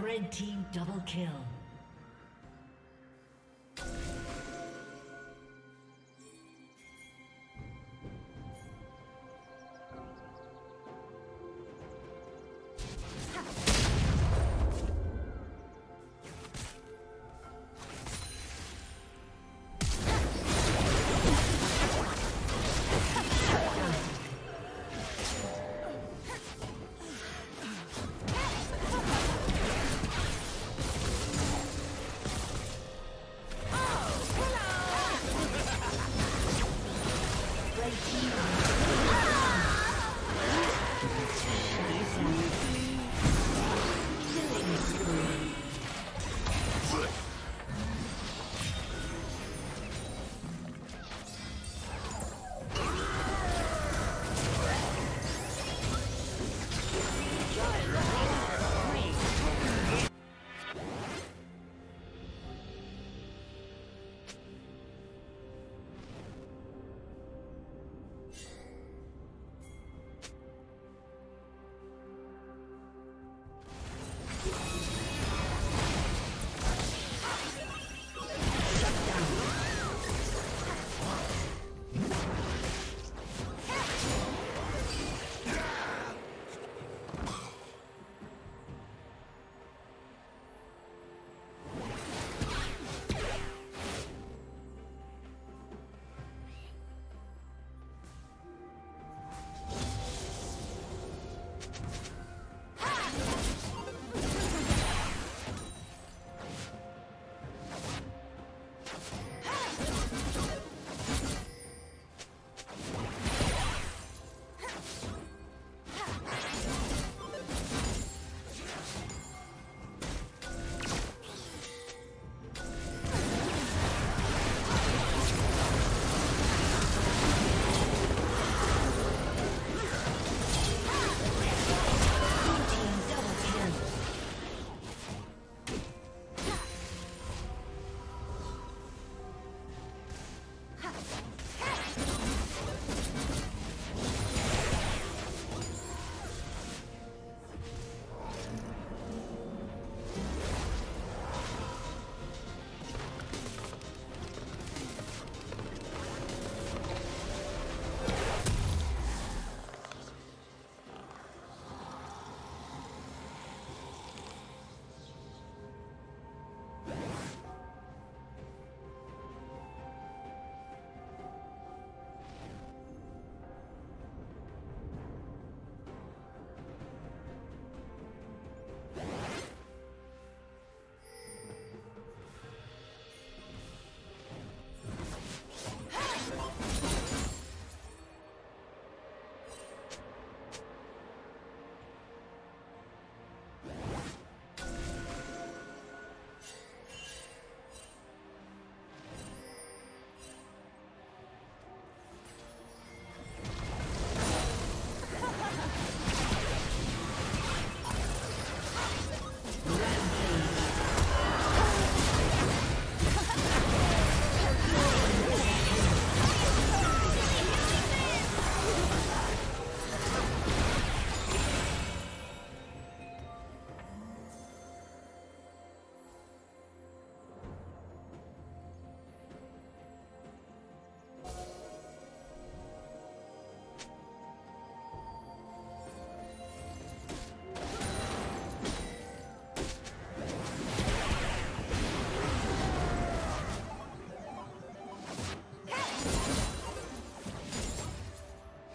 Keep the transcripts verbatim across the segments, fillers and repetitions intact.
Red team double kill.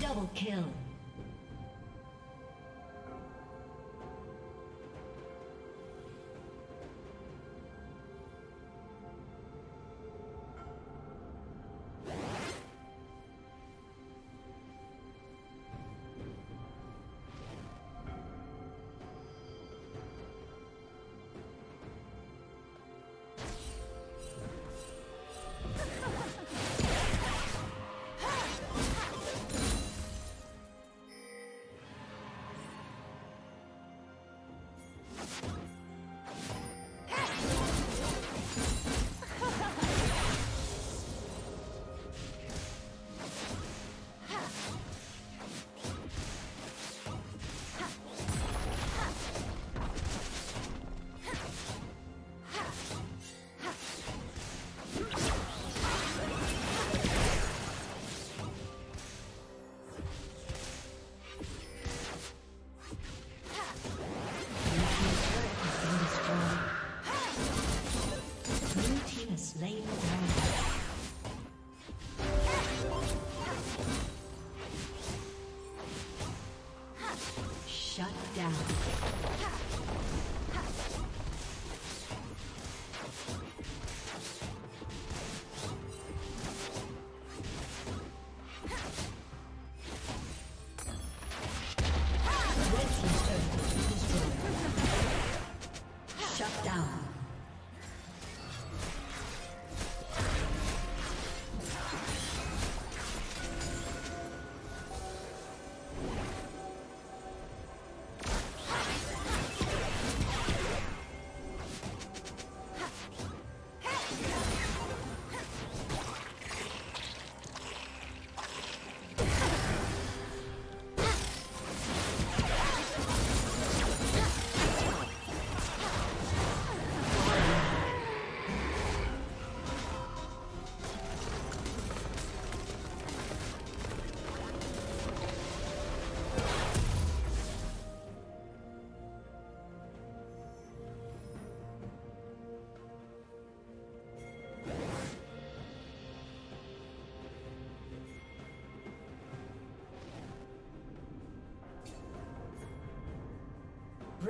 Double kill.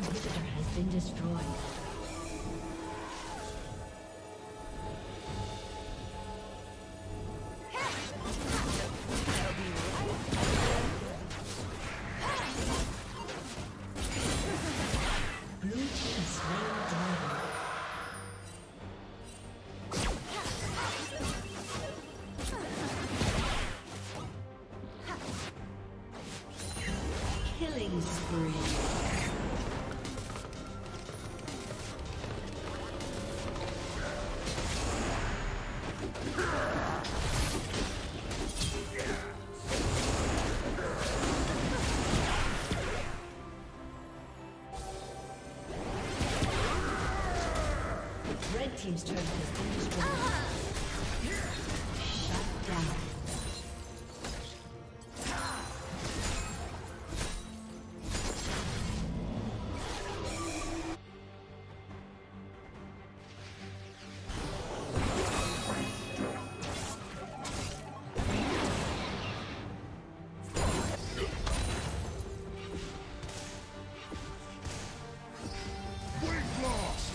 inhibitor has been destroyed. Team's turret has been destroyed. Shut down. We've lost.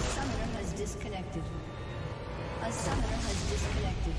summoner has disconnected. A summoner has disconnected.